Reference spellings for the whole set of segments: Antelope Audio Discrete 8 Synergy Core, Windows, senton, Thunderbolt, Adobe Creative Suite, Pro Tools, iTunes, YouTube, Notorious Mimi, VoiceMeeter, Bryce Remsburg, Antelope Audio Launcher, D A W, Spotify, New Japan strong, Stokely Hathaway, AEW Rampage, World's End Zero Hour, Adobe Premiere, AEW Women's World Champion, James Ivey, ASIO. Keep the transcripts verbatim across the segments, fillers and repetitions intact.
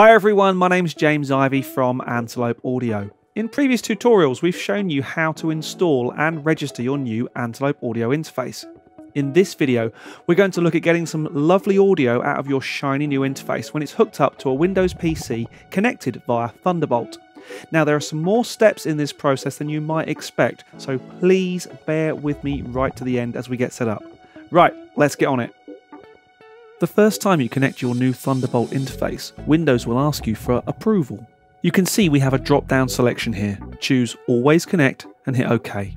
Hi everyone, my name's James Ivey from Antelope Audio. In previous tutorials, we've shown you how to install and register your new Antelope Audio interface. In this video, we're going to look at getting some lovely audio out of your shiny new interface when it's hooked up to a Windows P C connected via Thunderbolt. Now, there are some more steps in this process than you might expect, so please bear with me right to the end as we get set up. Right, let's get on it. The first time you connect your new Thunderbolt interface, Windows will ask you for approval. You can see we have a drop-down selection here. Choose Always Connect and hit OK.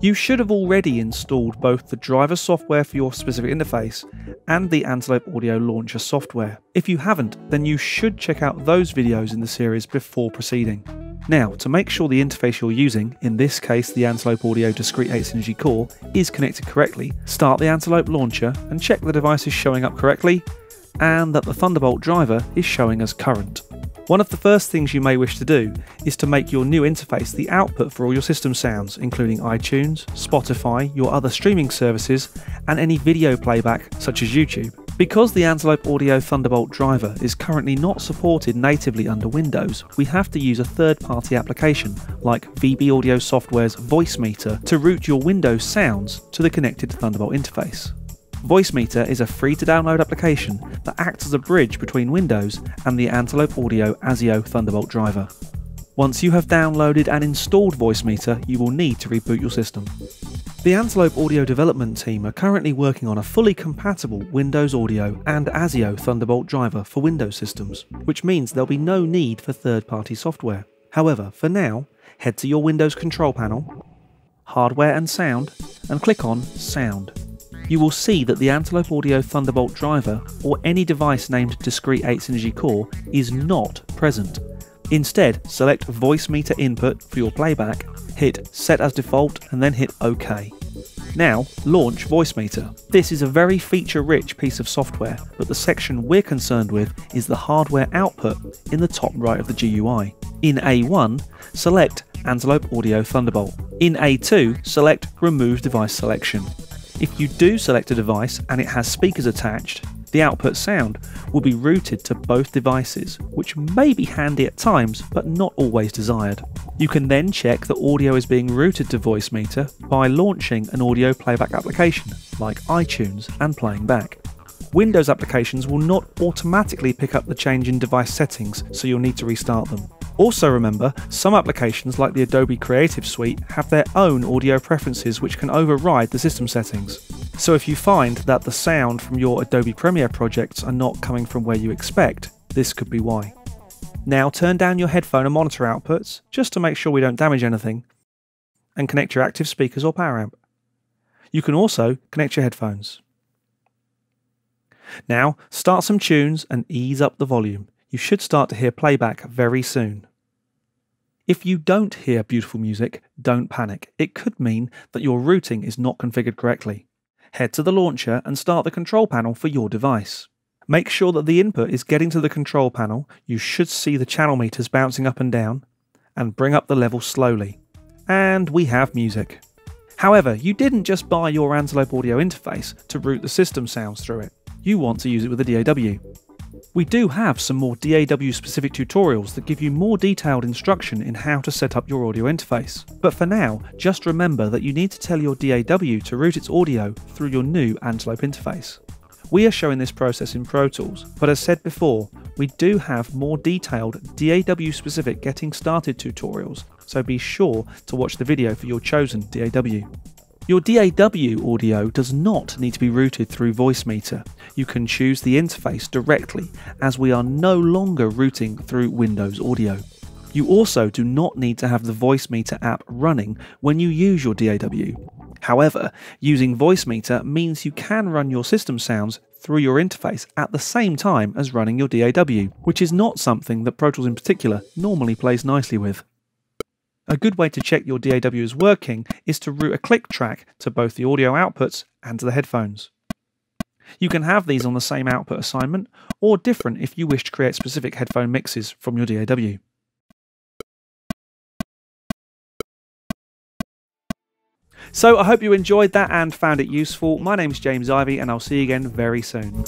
You should have already installed both the driver software for your specific interface and the Antelope Audio Launcher software. If you haven't, then you should check out those videos in the series before proceeding. Now, to make sure the interface you're using, in this case the Antelope Audio Discrete eight Synergy Core, is connected correctly, start the Antelope Launcher and check the device is showing up correctly and that the Thunderbolt driver is showing as current. One of the first things you may wish to do is to make your new interface the output for all your system sounds, including iTunes, Spotify, your other streaming services, and any video playback such as YouTube. Because the Antelope Audio Thunderbolt driver is currently not supported natively under Windows, we have to use a third-party application like V B Audio Software's VoiceMeeter to route your Windows sounds to the connected Thunderbolt interface. VoiceMeeter is a free-to-download application that acts as a bridge between Windows and the Antelope Audio ASIO Thunderbolt driver. Once you have downloaded and installed VoiceMeeter, you will need to reboot your system. The Antelope Audio development team are currently working on a fully compatible Windows Audio and ASIO Thunderbolt driver for Windows systems, which means there'll be no need for third-party software. However, for now, head to your Windows control panel, Hardware and Sound, and click on Sound. You will see that the Antelope Audio Thunderbolt driver, or any device named Discrete eight Synergy Core, is not present. Instead, select VoiceMeeter Input for your playback, hit Set as Default and then hit OK. Now, launch VoiceMeeter. This is a very feature-rich piece of software, but the section we're concerned with is the hardware output in the top right of the G U I. In A one, select Antelope Audio Thunderbolt. In A two, select Remove Device Selection. If you do select a device and it has speakers attached, the output sound will be routed to both devices, which may be handy at times, but not always desired. You can then check that audio is being routed to VoiceMeeter by launching an audio playback application, like iTunes, and playing back. Windows applications will not automatically pick up the change in device settings, so you'll need to restart them. Also remember, some applications like the Adobe Creative Suite have their own audio preferences which can override the system settings. So if you find that the sound from your Adobe Premiere projects are not coming from where you expect, this could be why. Now turn down your headphone and monitor outputs, just to make sure we don't damage anything, and connect your active speakers or power amp. You can also connect your headphones. Now start some tunes and ease up the volume. You should start to hear playback very soon. If you don't hear beautiful music, don't panic. It could mean that your routing is not configured correctly. Head to the launcher and start the control panel for your device. Make sure that the input is getting to the control panel. You should see the channel meters bouncing up and down, and bring up the level slowly. And we have music. However, you didn't just buy your Antelope Audio interface to route the system sounds through it. You want to use it with a D A W. We do have some more D A W specific tutorials that give you more detailed instruction in how to set up your audio interface. But for now, just remember that you need to tell your D A W to route its audio through your new Antelope interface. We are showing this process in Pro Tools, but as said before, we do have more detailed D A W specific getting started tutorials, so be sure to watch the video for your chosen D A W. Your D A W audio does not need to be routed through VoiceMeeter. You can choose the interface directly, as we are no longer routing through Windows Audio. You also do not need to have the VoiceMeeter app running when you use your D A W. However, using VoiceMeeter means you can run your system sounds through your interface at the same time as running your D A W, which is not something that Pro Tools in particular normally plays nicely with. A good way to check your D A W is working is to route a click track to both the audio outputs and to the headphones. You can have these on the same output assignment, or different if you wish to create specific headphone mixes from your D A W. So I hope you enjoyed that and found it useful. My name's James Ivey and I'll see you again very soon.